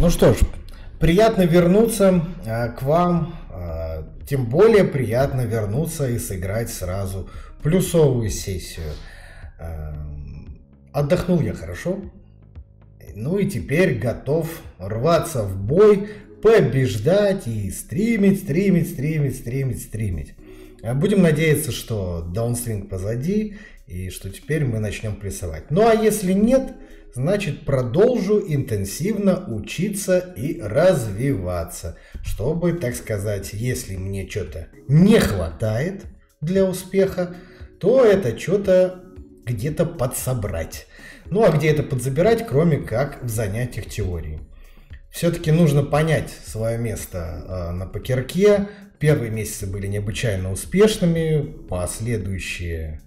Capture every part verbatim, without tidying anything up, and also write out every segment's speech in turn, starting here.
Ну что ж, приятно вернуться э, к вам, э, тем более приятно вернуться и сыграть сразу плюсовую сессию. Э, отдохнул я хорошо, ну и теперь готов рваться в бой, побеждать и стримить, стримить, стримить, стримить, стримить. Будем надеяться, что даунсвинг позади и что теперь мы начнем прессовать. Ну а если нет, значит продолжу интенсивно учиться и развиваться, чтобы, так сказать, если мне что-то не хватает для успеха, то это что-то где-то подсобрать. Ну а где это подзабирать, кроме как в занятиях теории. Все-таки нужно понять свое место на покерке. Первые месяцы были необычайно успешными, последующие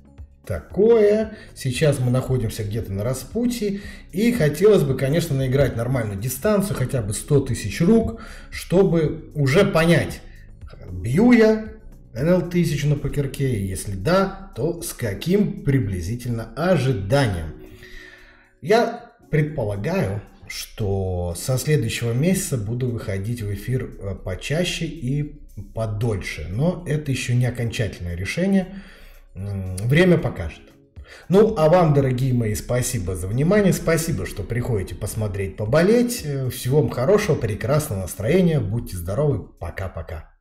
такое. Сейчас мы находимся где-то на распутье, и хотелось бы, конечно, наиграть нормальную дистанцию, хотя бы сто тысяч рук, чтобы уже понять, бью я эн эл тысячу на покерке, и если да, то с каким приблизительно ожиданием. Я предполагаю, что со следующего месяца буду выходить в эфир почаще и подольше, но это еще не окончательное решение, время покажет. Ну а вам, дорогие мои, спасибо за внимание, спасибо, что приходите посмотреть, поболеть, всего вам хорошего, прекрасного настроения, будьте здоровы, пока-пока.